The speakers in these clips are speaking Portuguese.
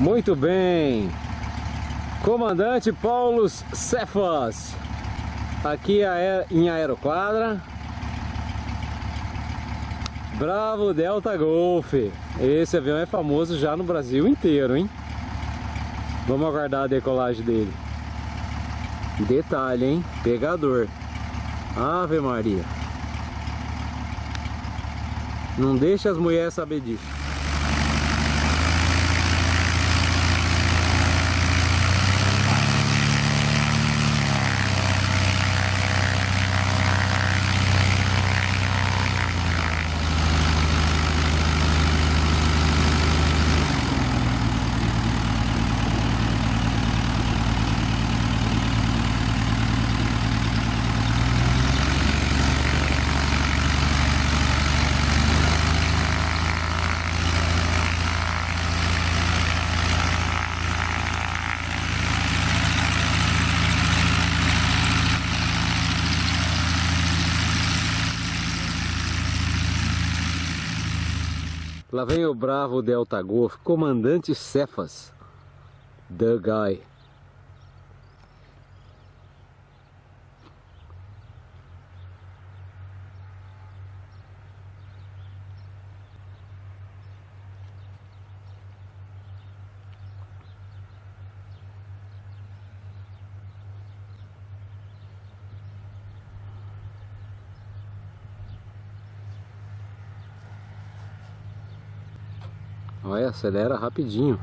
Muito bem, Comandante Paulo Cefas, aqui em Aeroquadra, Bravo Delta Golf. Esse avião é famoso já no Brasil inteiro, hein? Vamos aguardar a decolagem dele. Detalhe, hein? Pegador. Ave Maria. Não deixa as mulheres saber disso. Lá vem o Bravo Delta Golf, Comandante Cefas, the guy. Olha, acelera rapidinho.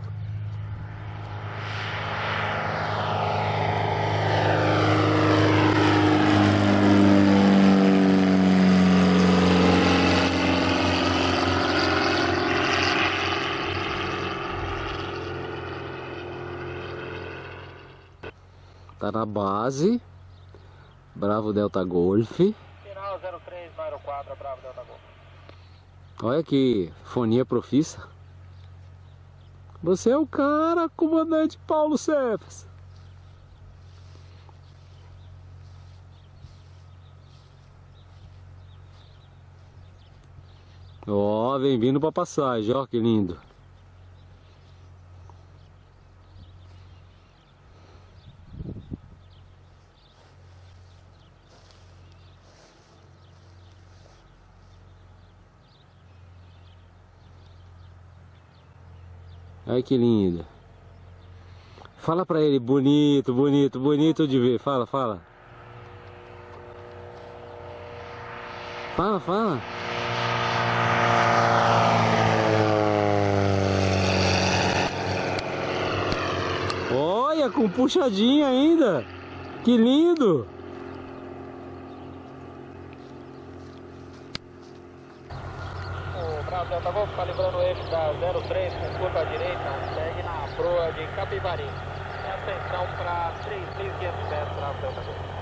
Tá na base. Bravo Delta Golf. Final 03 na Aeroquadra, Bravo Delta Golf. Olha que fonia profissa. Você é o cara, Comandante Paulo Cefas. Ó, vem vindo pra passagem, ó que lindo. Olha que lindo. Fala pra ele, bonito, bonito, bonito de ver. Fala, fala. Fala, fala. Olha, com puxadinha ainda. Que lindo. Bravo Delta Golf, calibrando ele da 03 com curva à direita, segue na proa de Capivari. Atenção para 3.500 metros, Bravo Delta Golf.